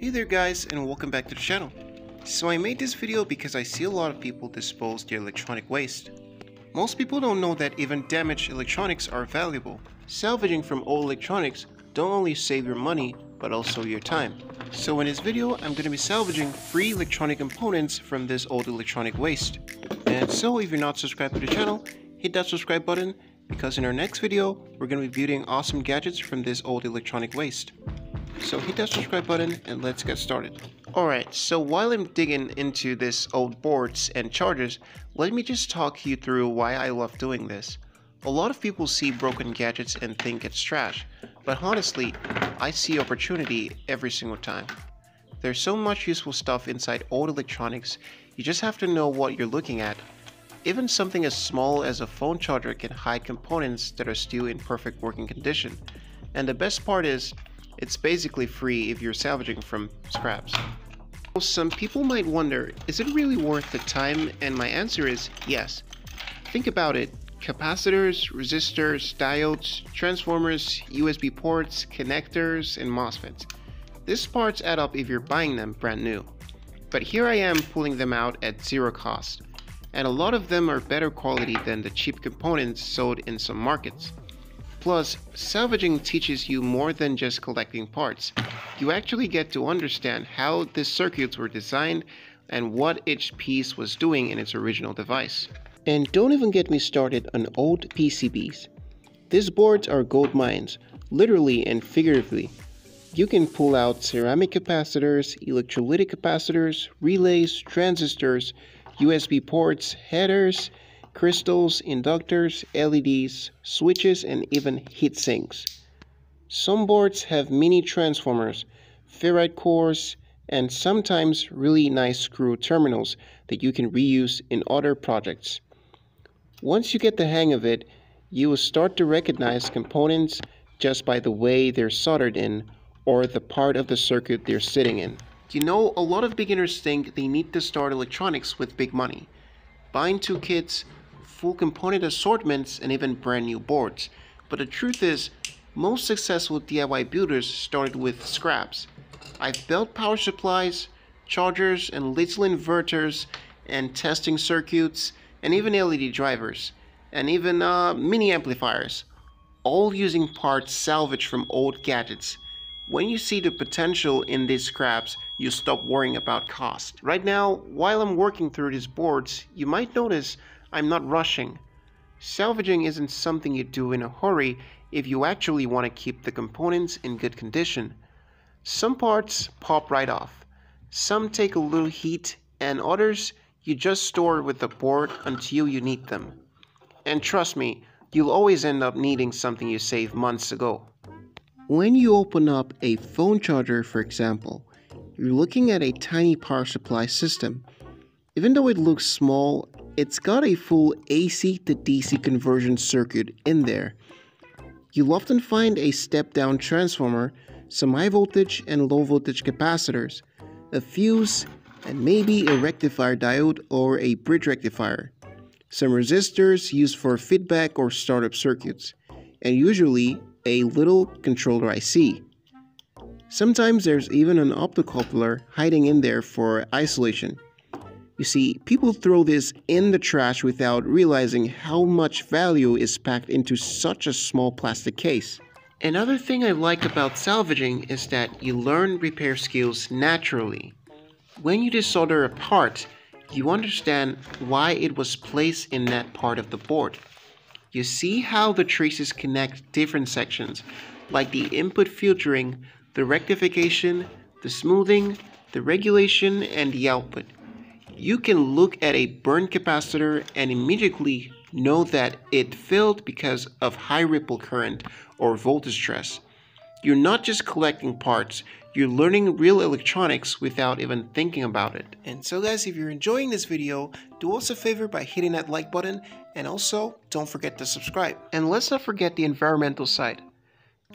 Hey there guys, and welcome back to the channel. So I made this video because I see a lot of people dispose their electronic waste. Most people don't know that even damaged electronics are valuable. Salvaging from old electronics don't only save your money, but also your time. So in this video, I'm going to be salvaging free electronic components from this old electronic waste. And so if you're not subscribed to the channel, hit that subscribe button, because in our next video, we're going to be building awesome gadgets from this old electronic waste. So hit that subscribe button and let's get started. Alright, so while I'm digging into this old boards and chargers, let me just talk you through why I love doing this. A lot of people see broken gadgets and think it's trash, but honestly, I see opportunity every single time. There's so much useful stuff inside old electronics, you just have to know what you're looking at. Even something as small as a phone charger can hide components that are still in perfect working condition. And the best part is, it's basically free if you're salvaging from scraps. Some people might wonder, is it really worth the time? And my answer is yes. Think about it. Capacitors, resistors, diodes, transformers, USB ports, connectors, and MOSFETs. These parts add up if you're buying them brand new. But here I am pulling them out at zero cost. And a lot of them are better quality than the cheap components sold in some markets. Plus, salvaging teaches you more than just collecting parts. You actually get to understand how these circuits were designed and what each piece was doing in its original device. And don't even get me started on old PCBs. These boards are gold mines, literally and figuratively. You can pull out ceramic capacitors, electrolytic capacitors, relays, transistors, USB ports, headers, crystals, inductors, LEDs, switches, and even heat sinks. Some boards have mini transformers, ferrite cores, and sometimes really nice screw terminals that you can reuse in other projects. Once you get the hang of it, you will start to recognize components just by the way they're soldered in or the part of the circuit they're sitting in. You know, a lot of beginners think they need to start electronics with big money. Buying two kits, full component assortments, and even brand new boards. But the truth is, most successful DIY builders started with scraps. I've built power supplies, chargers, and little inverters, and testing circuits, and even LED drivers, and even mini amplifiers, all using parts salvaged from old gadgets. When you see the potential in these scraps, you stop worrying about cost. Right now, while I'm working through these boards, you might notice I'm not rushing. Salvaging isn't something you do in a hurry if you actually want to keep the components in good condition. Some parts pop right off, some take a little heat, and others you just store with the board until you need them. And trust me, you'll always end up needing something you saved months ago. When you open up a phone charger, for example, you're looking at a tiny power supply system. Even though it looks small, it's got a full AC to DC conversion circuit in there. You'll often find a step-down transformer, some high voltage and low voltage capacitors, a fuse, and maybe a rectifier diode or a bridge rectifier. Some resistors used for feedback or startup circuits, and usually a little controller IC. Sometimes there's even an optocoupler hiding in there for isolation. You see, people throw this in the trash without realizing how much value is packed into such a small plastic case. Another thing I like about salvaging is that you learn repair skills naturally. When you desolder a part, you understand why it was placed in that part of the board. You see how the traces connect different sections, like the input filtering, the rectification, the smoothing, the regulation, and the output. You can look at a burned capacitor and immediately know that it failed because of high ripple current or voltage stress. You're not just collecting parts, you're learning real electronics without even thinking about it. And so guys, if you're enjoying this video, do us a favor by hitting that like button, and also don't forget to subscribe. And let's not forget the environmental side.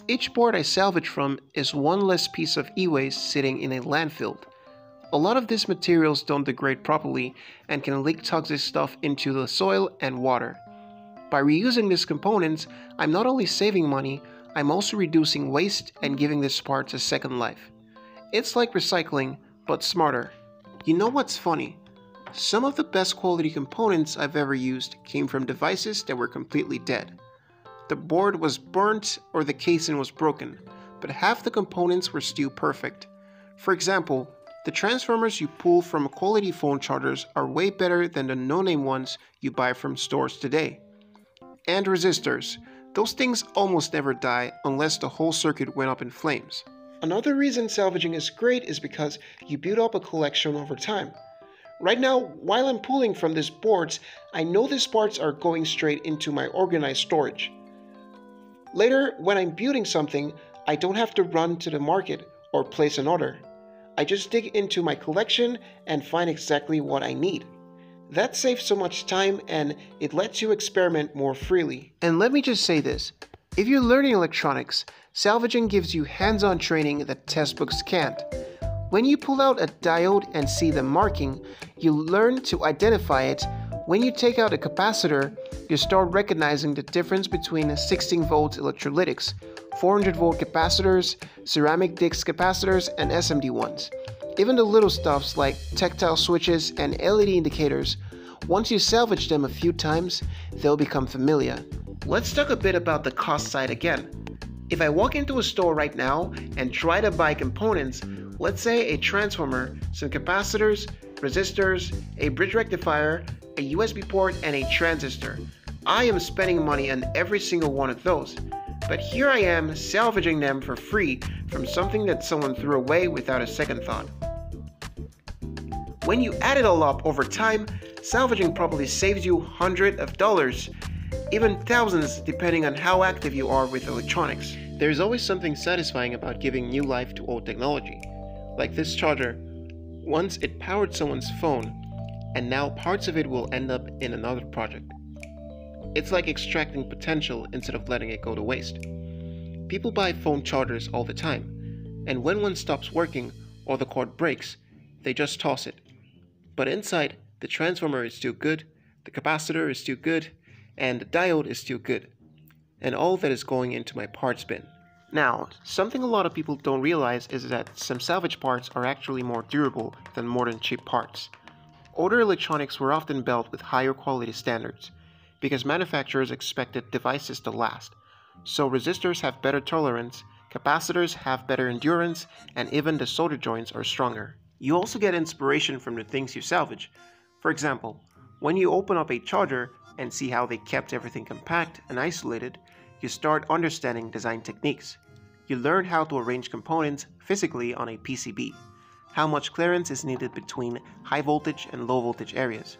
Each board I salvage from is one less piece of e-waste sitting in a landfill. A lot of these materials don't degrade properly and can leak toxic stuff into the soil and water. By reusing these components, I'm not only saving money, I'm also reducing waste and giving these parts a second life. It's like recycling, but smarter. You know what's funny? Some of the best quality components I've ever used came from devices that were completely dead. The board was burnt or the casing was broken, but half the components were still perfect. For example, the transformers you pull from quality phone chargers are way better than the no-name ones you buy from stores today. And resistors. Those things almost never die unless the whole circuit went up in flames. Another reason salvaging is great is because you build up a collection over time. Right now, while I'm pulling from these boards, I know these parts are going straight into my organized storage. Later, when I'm building something, I don't have to run to the market or place an order. I just dig into my collection and find exactly what I need. That saves so much time and it lets you experiment more freely. And let me just say this, if you're learning electronics, salvaging gives you hands-on training that textbooks can't. When you pull out a diode and see the marking, you learn to identify it. When you take out a capacitor, you start recognizing the difference between 16-volt electrolytics, 400-volt capacitors, ceramic Dix capacitors, and SMD ones. Even the little stuffs like tactile switches and LED indicators, once you salvage them a few times, they'll become familiar. Let's talk a bit about the cost side again. If I walk into a store right now and try to buy components, let's say a transformer, some capacitors, resistors, a bridge rectifier, a USB port, and a transistor. I am spending money on every single one of those, but here I am salvaging them for free from something that someone threw away without a second thought. When you add it all up over time, salvaging probably saves you hundreds of dollars, even thousands depending on how active you are with electronics. There's always something satisfying about giving new life to old technology. Like this charger, once it powered someone's phone, and now parts of it will end up in another project. It's like extracting potential instead of letting it go to waste. People buy phone chargers all the time, and when one stops working or the cord breaks, they just toss it. But inside, the transformer is still good, the capacitor is still good, and the diode is still good, and all that is going into my parts bin. Now, something a lot of people don't realize is that some salvage parts are actually more durable than modern cheap parts. Older electronics were often built with higher quality standards, because manufacturers expected devices to last. So resistors have better tolerance, capacitors have better endurance, and even the solder joints are stronger. You also get inspiration from the things you salvage. For example, when you open up a charger and see how they kept everything compact and isolated, you start understanding design techniques. You learn how to arrange components physically on a PCB, how much clearance is needed between high voltage and low voltage areas,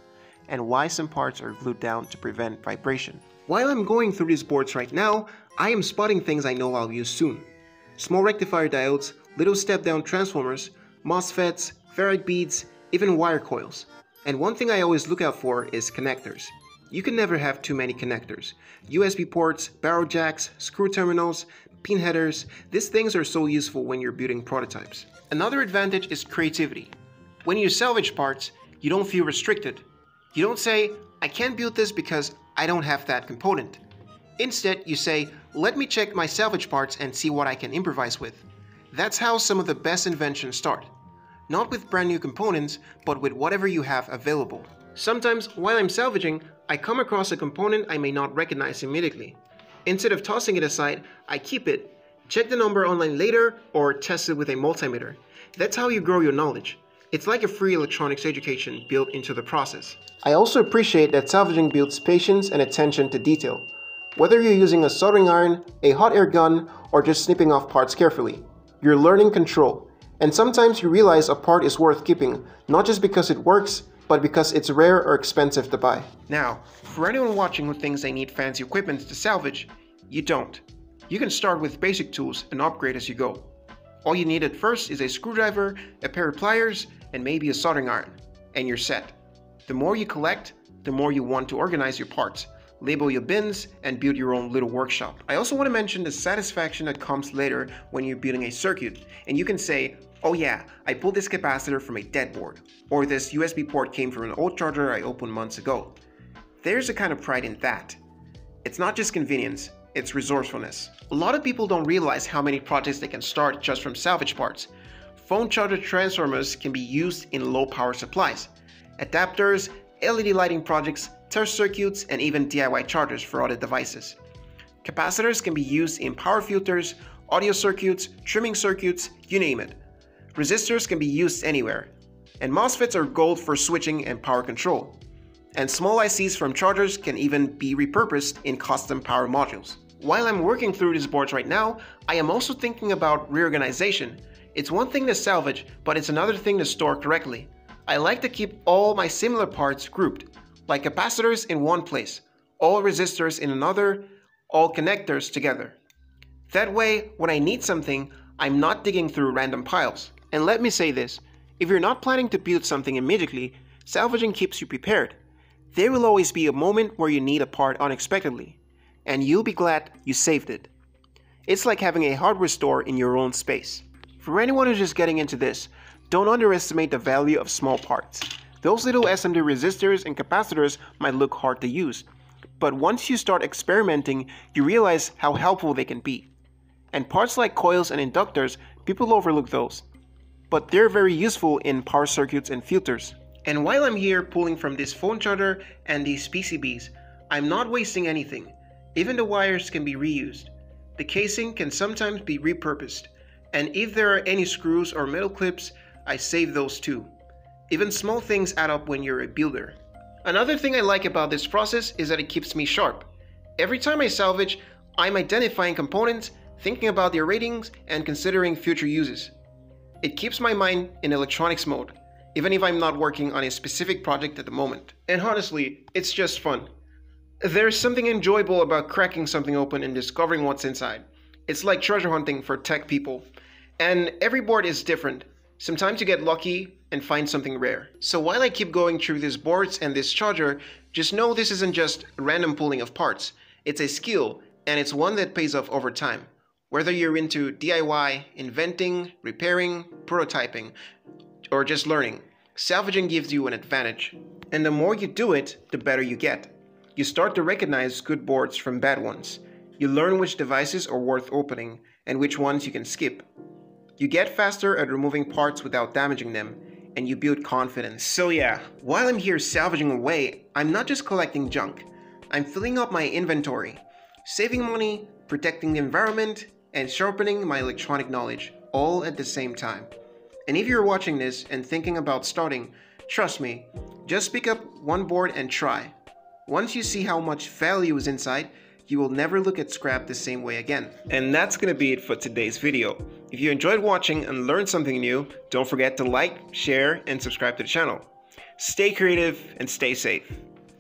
and why some parts are glued down to prevent vibration. While I'm going through these boards right now, I am spotting things I know I'll use soon. Small rectifier diodes, little step-down transformers, MOSFETs, ferrite beads, even wire coils. And one thing I always look out for is connectors. You can never have too many connectors. USB ports, barrel jacks, screw terminals, pin headers, these things are so useful when you're building prototypes. Another advantage is creativity. When you salvage parts, you don't feel restricted. You don't say, I can't build this because I don't have that component. Instead, you say, let me check my salvage parts and see what I can improvise with. That's how some of the best inventions start. Not with brand new components, but with whatever you have available. Sometimes, while I'm salvaging, I come across a component I may not recognize immediately. Instead of tossing it aside, I keep it, check the number online later, or test it with a multimeter. That's how you grow your knowledge. It's like a free electronics education built into the process. I also appreciate that salvaging builds patience and attention to detail. Whether you're using a soldering iron, a hot air gun, or just snipping off parts carefully, you're learning control. And sometimes you realize a part is worth keeping, not just because it works, but because it's rare or expensive to buy. Now, for anyone watching who thinks they need fancy equipment to salvage, you don't. You can start with basic tools and upgrade as you go. All you need at first is a screwdriver, a pair of pliers, and maybe a soldering iron, and you're set. The more you collect, the more you want to organize your parts, label your bins, and build your own little workshop. I also want to mention the satisfaction that comes later when you're building a circuit, and you can say, oh yeah, I pulled this capacitor from a dead board, or this USB port came from an old charger I opened months ago. There's a kind of pride in that. It's not just convenience, it's resourcefulness. A lot of people don't realize how many projects they can start just from salvage parts. phone charger transformers can be used in low power supplies, adapters, LED lighting projects, test circuits, and even DIY chargers for other devices. Capacitors can be used in power filters, audio circuits, trimming circuits, you name it. Resistors can be used anywhere. And MOSFETs are gold for switching and power control. And small ICs from chargers can even be repurposed in custom power modules. While I'm working through these boards right now, I am also thinking about reorganization. It's one thing to salvage, but it's another thing to store correctly. I like to keep all my similar parts grouped, like capacitors in one place, all resistors in another, all connectors together. That way, when I need something, I'm not digging through random piles. And let me say this, if you're not planning to build something immediately, salvaging keeps you prepared. There will always be a moment where you need a part unexpectedly, and you'll be glad you saved it. It's like having a hardware store in your own space. For anyone who's just getting into this, don't underestimate the value of small parts. Those little SMD resistors and capacitors might look hard to use, but once you start experimenting, you realize how helpful they can be. And parts like coils and inductors, people overlook those, but they're very useful in power circuits and filters. And while I'm here pulling from this phone charger and these PCBs, I'm not wasting anything. Even the wires can be reused. The casing can sometimes be repurposed. And if there are any screws or metal clips, I save those too. Even small things add up when you're a builder. Another thing I like about this process is that it keeps me sharp. Every time I salvage, I'm identifying components, thinking about their ratings, and considering future uses. It keeps my mind in electronics mode, even if I'm not working on a specific project at the moment. And honestly, it's just fun. There's something enjoyable about cracking something open and discovering what's inside. It's like treasure hunting for tech people. And every board is different. Sometimes you get lucky and find something rare. So while I keep going through these boards and this charger, just know this isn't just random pulling of parts. It's a skill, and it's one that pays off over time. Whether you're into DIY, inventing, repairing, prototyping, or just learning, salvaging gives you an advantage. And the more you do it, the better you get. You start to recognize good boards from bad ones. You learn which devices are worth opening and which ones you can skip. You get faster at removing parts without damaging them, and you build confidence. So yeah, while I'm here salvaging away, I'm not just collecting junk. I'm filling up my inventory, saving money, protecting the environment, and sharpening my electronic knowledge, all at the same time. And if you're watching this and thinking about starting, trust me, just pick up one board and try. Once you see how much value is inside, you will never look at scrap the same way again. And that's gonna be it for today's video. If you enjoyed watching and learned something new, don't forget to like, share, and subscribe to the channel. Stay creative and stay safe.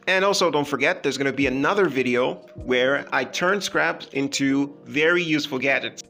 And also don't forget, there's gonna be another video where I turn scraps into very useful gadgets.